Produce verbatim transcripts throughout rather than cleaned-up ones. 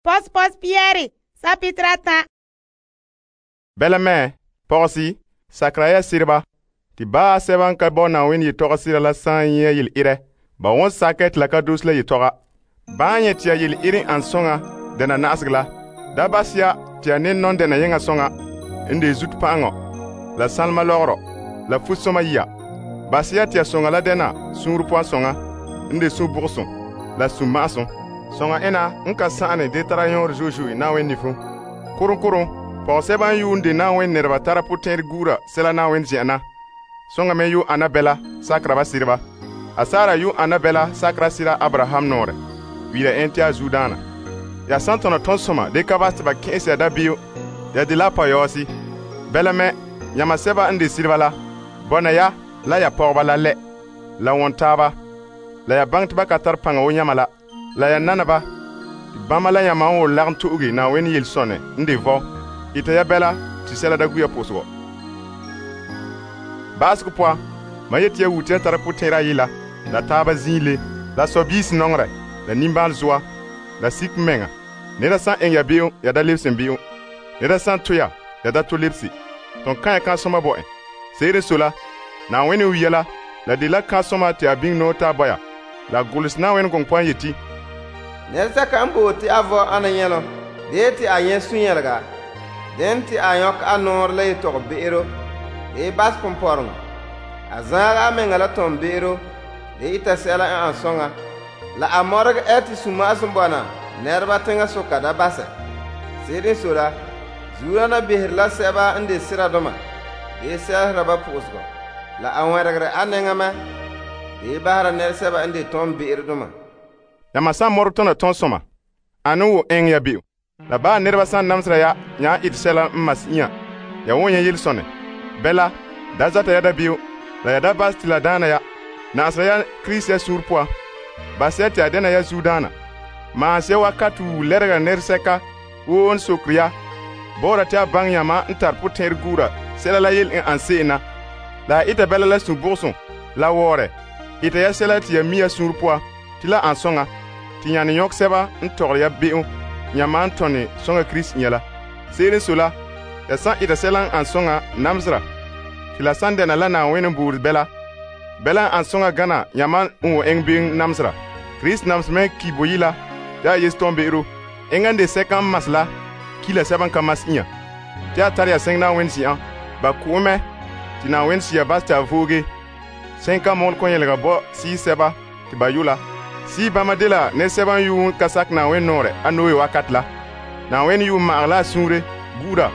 Pos, pos, Pierre, sapitrata. Belame, porsi, sakraya sirba. Ti ba sevan kalbona win yi toga sira la san ye yil ire. Ba won saket la kadus la yi toga. Banye tia yil iri an songa dena nasgla. Dabasia tia nen non dena yenga songa. Inde zut pango. La salma loro. La fusoma ya. Basia tia songa la dena. Sunrupuan songa. Inde sou bourson. La sou mason. Songa ena nka sane detarayon rjoujoui na wen nifou. Kurun kurun. Pon seban yu ndi na wen nerva taraputer gura sela na wen jena. Songa me yu Annabella sakraba sirba. Asara yu Annabella sakra sira Abraham nore. Wila entia zudana. Ya santona tonsoma de kavast ba kinsi adabio. Ya dilapa yosi. Belame yamaseba ndi sirvala. Bona ya la ya porvala le. La wontaba. La ya bangtba katar panga wonyamala. La ya nanaba. Bamala yamao larntu ugi na weni yilsone. Ndi vo. Ita ya bela tisela daguya poswa. Basque poa, maïetia ou tient à la potera yila, la tabazile, la sobis nongre, la nimbal zoa, la sik menga, neda san engabio, yada lipsimbio, neda san tuya, yada to lipsi, ton kan kansoma boe, sere sola, na weni ou yela, la de la kansoma te abing no tabaya, la goulis na wen kongpan yeti. Nelsa kambo te avo anayelo, de te ayen sunyelga, den te ayok anor le torbero. E bas pomporno azara mengala tombero de itasela an songa la amorga eti suma sumbana nerba tenga sokada basa sede sura zurana behirla seba inde sira doma de sera ba pusgo la anwaragra anengama de bahara ner seba inde tombero doma yamasa mortona tonsoma anu engya bi la ba nerba san namsra ya nya itsela masinya ya wonya yilsone Bella, dazata yada bio, la yada basti la dana ya, na asaya Chris ya surpoa, basete ya dena ya zudana. Ma asya wakatu lerega nerseka, uon sokria, bora tia bang yama ntarpo tergura, sela la yel ansena. La ita bella la suboson, la wore, ita ya sela tia mia surpoa, tila ansonga, tinyani yok seba ntoria bio, nyama antone songa Chris nyala. Sele sola, ya san ita selan ansonga namzra. Tila san dena lana wenembur bela. Bela ansonga gana yaman unwo engbing namzra. Chris namsme kiboyila. Ya yestombe ero. Engande sekan masla. Kila seban kamas inya. Tia taria sengna wensi an. Bakume. Tina wensi ya basta avoge. Senka mon konyelega bo si seba. Tibayula. Si bamadela ne seban yu kasak na wen nore. Anowe wakatla. Na wen yu maarla sunre. Gura.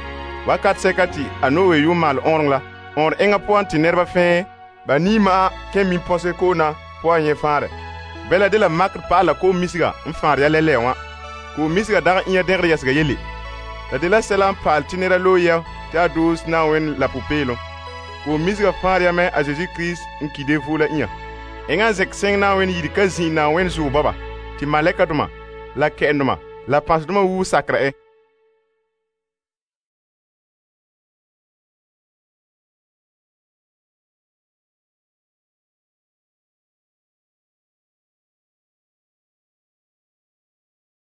Wakat sekati anowe yu mal onla on enga poanti nerva fin banima kemi pose kona poanye fare bela de la makr pala ko misiga mfar ya lele wa ko misiga da nya derre yasga yeli la de la selam pal tinera loya ta douze na wen la poupelo ko misiga far ya me a Jésus Christ nki devola nya enga zek seng na wen yidi kazi na wen zo baba ti maleka duma la kenuma la pas duma wu sakra e